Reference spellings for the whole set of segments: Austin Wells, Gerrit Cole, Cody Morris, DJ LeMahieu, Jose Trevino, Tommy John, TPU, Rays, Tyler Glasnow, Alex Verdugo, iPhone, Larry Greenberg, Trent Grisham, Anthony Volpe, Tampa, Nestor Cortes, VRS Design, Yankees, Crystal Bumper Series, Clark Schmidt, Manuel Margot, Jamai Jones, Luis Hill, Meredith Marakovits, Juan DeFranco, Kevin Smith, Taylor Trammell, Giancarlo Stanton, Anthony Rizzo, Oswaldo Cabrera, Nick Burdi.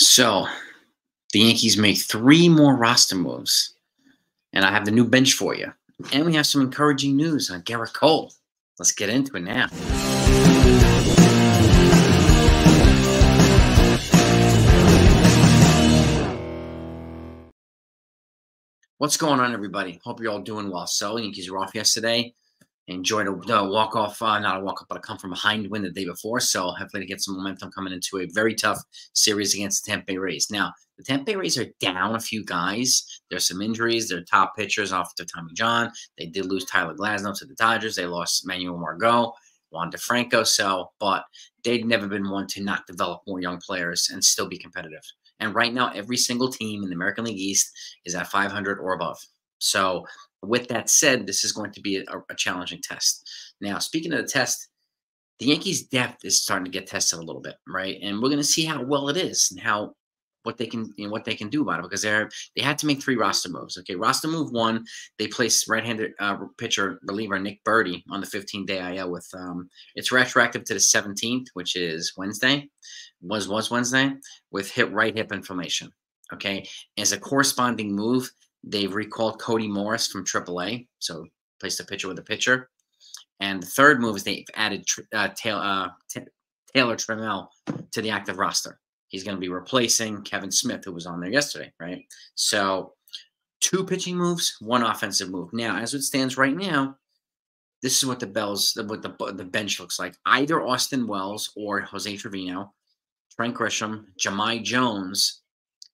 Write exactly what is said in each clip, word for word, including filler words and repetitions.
So the Yankees make three more roster moves, and I have the new bench for you. And we have some encouraging news on Gerrit Cole. Let's get into it now. What's going on, everybody? Hope you're all doing well. So the Yankees were off yesterday. Enjoyed a uh, walk-off, uh, not a walk-off, but a come-from-behind win the day before. So hopefully to get some momentum coming into a very tough series against the Tampa Bay Rays. Now, the Tampa Bay Rays are down a few guys. There's some injuries. Their top pitchers off to Tommy John. They did lose Tyler Glasnow to the Dodgers. They lost Manuel Margot, Juan DeFranco. So, but they've never been one to not develop more young players and still be competitive. And right now, every single team in the American League East is at five hundred or above. So, with that said, this is going to be a, a challenging test. Now, speaking of the test, the Yankees' depth is starting to get tested a little bit, right? And we're going to see how well it is and how what they can you know, what they can do about it, because they're they had to make three roster moves. Okay, roster move one, they placed right-handed uh, pitcher reliever Nick Burdi on the fifteen day I L with um, it's retroactive to the seventeenth, which is Wednesday, was was Wednesday, with hip right hip inflammation. Okay, as a corresponding move, they've recalled Cody Morris from triple A, so placed a pitcher with a pitcher. And the third move is they've added uh, Taylor, uh, Taylor Trammell to the active roster. He's going to be replacing Kevin Smith, who was on there yesterday, right? So two pitching moves, one offensive move. Now, as it stands right now, this is what the Bells, what the the bench looks like. Either Austin Wells or Jose Trevino, Trent Grisham, Jamai Jones,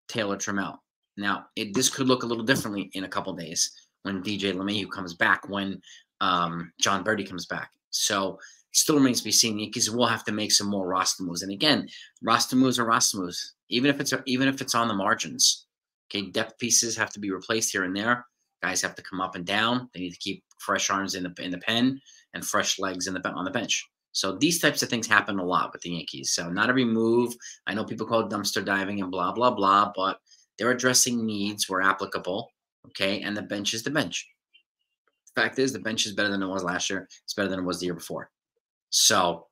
Taylor Trammell. Now, it, this could look a little differently in a couple of days when D J LeMahieu comes back, when um, John Birdie comes back. So, still remains to be seen. Yankees will have to make some more roster moves. And again, roster moves are roster moves, even if it's even if it's on the margins. Okay, depth pieces have to be replaced here and there. Guys have to come up and down. They need to keep fresh arms in the in the pen and fresh legs in the on the bench. So these types of things happen a lot with the Yankees. So not every move. I know people call it dumpster diving and blah blah blah, but they're addressing needs where applicable, okay? And the bench is the bench. The fact is, the bench is better than it was last year. It's better than it was the year before. So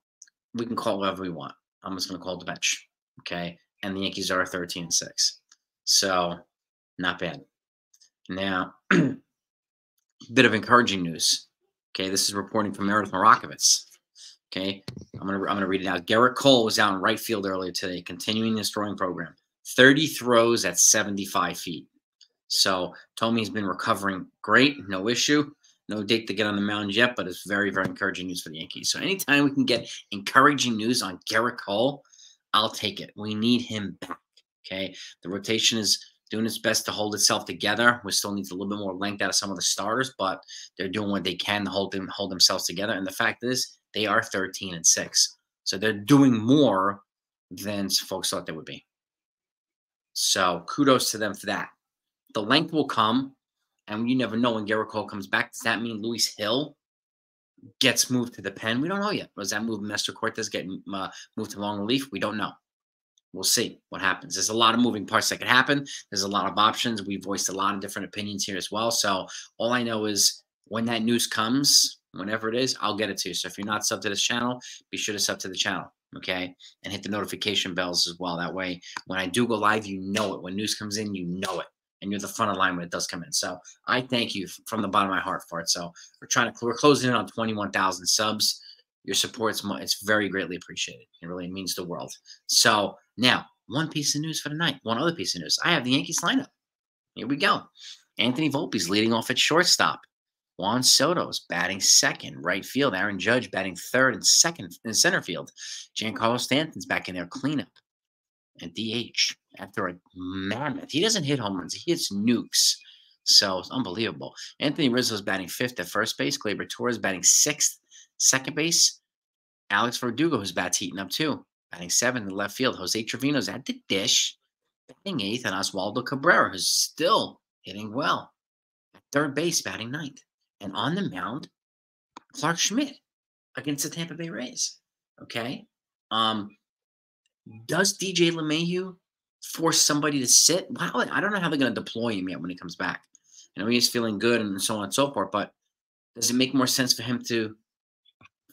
we can call it whatever we want. I'm just going to call it the bench, okay? And the Yankees are thirteen and six. So not bad. Now, a bit of encouraging news, okay? This is reporting from Meredith Marakovits, okay? I'm going to I'm going to read it out. Gerrit Cole was out in right field earlier today, continuing his throwing program. thirty throws at seventy-five feet. So Tommy's been recovering great, no issue. No date to get on the mound yet, but it's very, very encouraging news for the Yankees. So anytime we can get encouraging news on Gerrit Cole, I'll take it. We need him back, okay? The rotation is doing its best to hold itself together. We still need a little bit more length out of some of the starters, but they're doing what they can to hold, them, hold themselves together. And the fact is, they are thirteen and six. So they're doing more than folks thought they would be. So kudos to them for that. The length will come, and you never know when Gerrit Cole comes back. Does that mean Luis Hill gets moved to the pen? We don't know yet. Does that move Nestor Cortes get uh, moved to long relief? We don't know. We'll see what happens. There's a lot of moving parts that could happen. There's a lot of options. We voiced a lot of different opinions here as well. So all I know is when that news comes, whenever it is, I'll get it to you. So if you're not subbed to this channel, be sure to sub to the channel. Okay, and hit the notification bells as well. That way, when I do go live, you know it. When news comes in, you know it. And you're the front of line when it does come in. So I thank you from the bottom of my heart for it. So we're trying to, we're closing in on twenty-one thousand subs. Your support's, it's very greatly appreciated. It really means the world. So now, one piece of news for tonight. One other piece of news. I have the Yankees lineup. Here we go. Anthony Volpe's leading off at shortstop. Juan Soto's batting second, right field. Aaron Judge batting third and second in center field. Giancarlo Stanton's back in there, cleanup. And D H after a mammoth. He doesn't hit home runs. He hits nukes. So it's unbelievable. Anthony Rizzo's batting fifth at first base. Gleyber Torres batting sixth, second base. Alex Verdugo, whose bat's heating up too. Batting seventh in left field. Jose Trevino's at the dish. Batting eighth. And Oswaldo Cabrera, who's still hitting well. At third base, batting ninth. And on the mound, Clark Schmidt against the Tampa Bay Rays. Okay. Um, does D J LeMahieu force somebody to sit? Wow, I don't know how they're going to deploy him yet when he comes back. You know, he's feeling good and so on and so forth, but does it make more sense for him to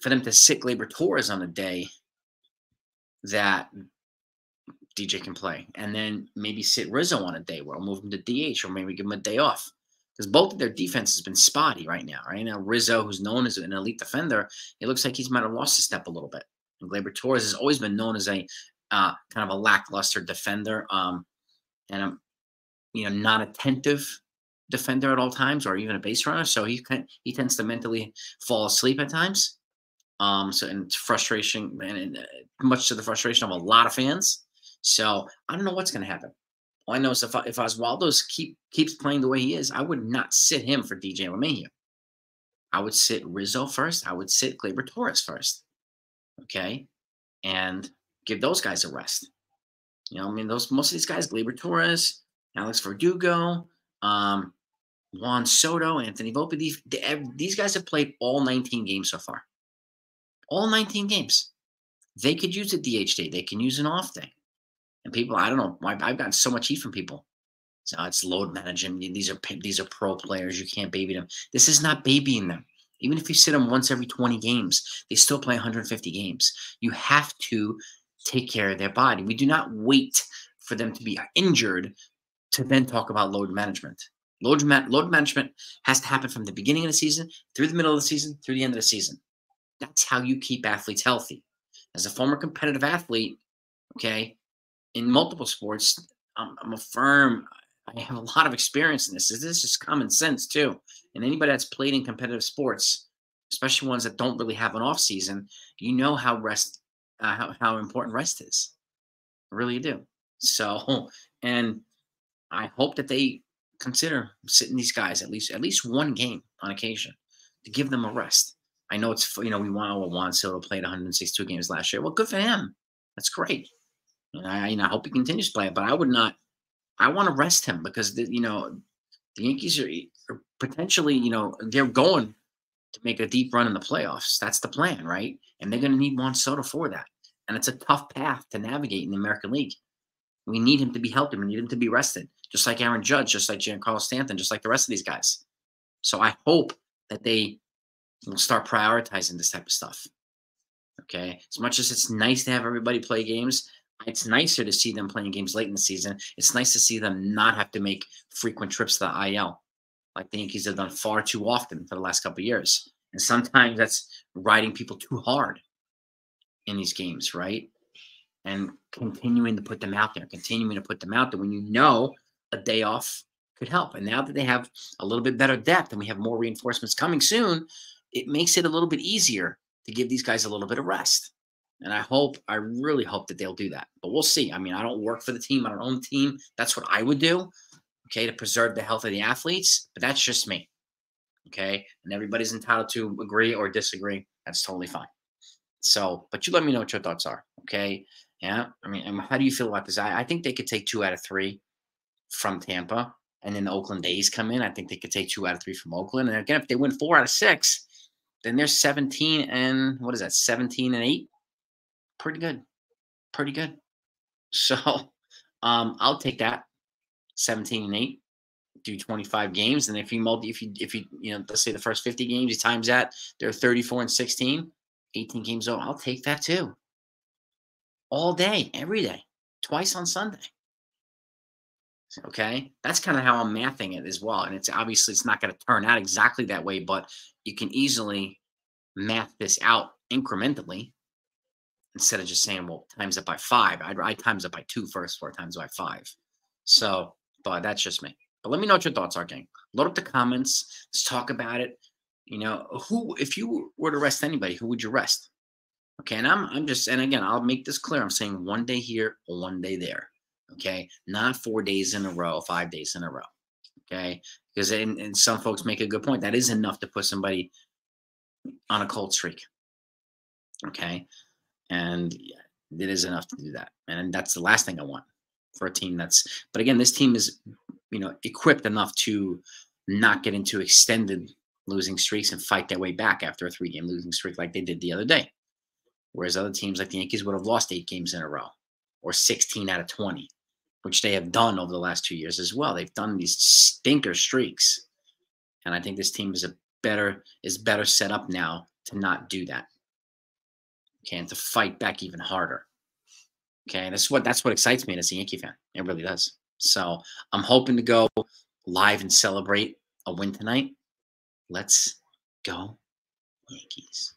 for them to sit Gleyber Torres on a day that D J can play, and then maybe sit Rizzo on a day where I'll move him to D H, or maybe give him a day off, because both of their defense has been spotty right now. Right now, Rizzo, who's known as an elite defender, it looks like he's might have lost a step a little bit. And Gleyber Torres has always been known as a uh, kind of a lackluster defender, um, and um, you know, not attentive defender at all times, or even a base runner. So he can, he tends to mentally fall asleep at times. Um, so and it's frustration, and, and much to the frustration of a lot of fans. So I don't know what's going to happen. All I know is if, if Oswaldo's keep keeps playing the way he is, I would not sit him for D J LeMahieu. I would sit Rizzo first. I would sit Gleyber Torres first. Okay, and give those guys a rest. You know, I mean, those most of these guys: Gleyber Torres, Alex Verdugo, um, Juan Soto, Anthony Volpe. These, these guys have played all nineteen games so far. All nineteen games. They could use a D H day. They can use an off day. And people, I don't know, I've gotten so much heat from people. So it's load management. These are these are pro players. You can't baby them. This is not babying them. Even if you sit them once every twenty games, they still play one hundred fifty games. You have to take care of their body. We do not wait for them to be injured to then talk about load management. Load, ma load management has to happen from the beginning of the season, through the middle of the season, through the end of the season. That's how you keep athletes healthy. As a former competitive athlete, okay, in multiple sports, I'm, I'm a firm, I have a lot of experience in this. This is just common sense too. And anybody that's played in competitive sports, especially ones that don't really have an off season, you know how rest, uh, how, how important rest is. I really do. So, and I hope that they consider sitting these guys at least, at least one game on occasion to give them a rest. I know it's, you know, we want, well, Juan Soto played one hundred sixty-two games last year. Well, good for him. That's great. And I, you know, I hope he continues to play it, but I would not, I want to rest him because, the, you know, the Yankees are, are potentially, you know, they're going to make a deep run in the playoffs. That's the plan, right? And they're going to need Juan Soto for that. And it's a tough path to navigate in the American League. We need him to be healthy. We need him to be rested, just like Aaron Judge, just like Giancarlo Stanton, just like the rest of these guys. So I hope that they will start prioritizing this type of stuff. Okay? As much as it's nice to have everybody play games, it's nicer to see them playing games late in the season. It's nice to see them not have to make frequent trips to the I L, like the Yankees have done far too often for the last couple of years. And sometimes that's riding people too hard in these games, right? And continuing to put them out there, continuing to put them out there when you know a day off could help. And now that they have a little bit better depth and we have more reinforcements coming soon, it makes it a little bit easier to give these guys a little bit of rest. And I hope, I really hope that they'll do that. But we'll see. I mean, I don't work for the team. I don't own the team. That's what I would do, okay, to preserve the health of the athletes. But that's just me, okay? And everybody's entitled to agree or disagree. That's totally fine. So, but you let me know what your thoughts are, okay? Yeah, I mean, how do you feel about this? I, I think they could take two out of three from Tampa. And then the Oakland A's come in. I think they could take two out of three from Oakland. And again, if they win four out of six, then they're seventeen and, what is that, seventeen and eight? Pretty good. Pretty good. So um, I'll take that. seventeen and eight. Do twenty-five games. And if you multi if you if you you know, let's say the first fifty games, you times that, they're thirty-four and sixteen, eighteen games over. I'll take that too. All day, every day, twice on Sunday. Okay. That's kind of how I'm mathing it as well. And it's obviously it's not going to turn out exactly that way, but you can easily math this out incrementally. Instead of just saying, well, times it by five, I'd, I'd times it by two first, four times by five. So, but that's just me. But let me know what your thoughts are, gang. Load up the comments. Let's talk about it. You know, who, if you were to rest anybody, who would you rest? Okay, and I'm, I'm just, and again, I'll make this clear. I'm saying one day here, one day there. Okay, not four days in a row, five days in a row. Okay, because and, and some folks make a good point. That is enough to put somebody on a cold streak. Okay. And it is enough to do that. And that's the last thing I want for a team that's, but again, this team is, you know, equipped enough to not get into extended losing streaks and fight their way back after a three game losing streak like they did the other day. Whereas other teams like the Yankees would have lost eight games in a row or sixteen out of twenty, which they have done over the last two years as well. They've done these stinker streaks. And I think this team is a better, is better set up now to not do that. Okay, and to fight back even harder. Okay, that's what that's what excites me as a Yankee fan. It really does. So I'm hoping to go live and celebrate a win tonight. Let's go, Yankees.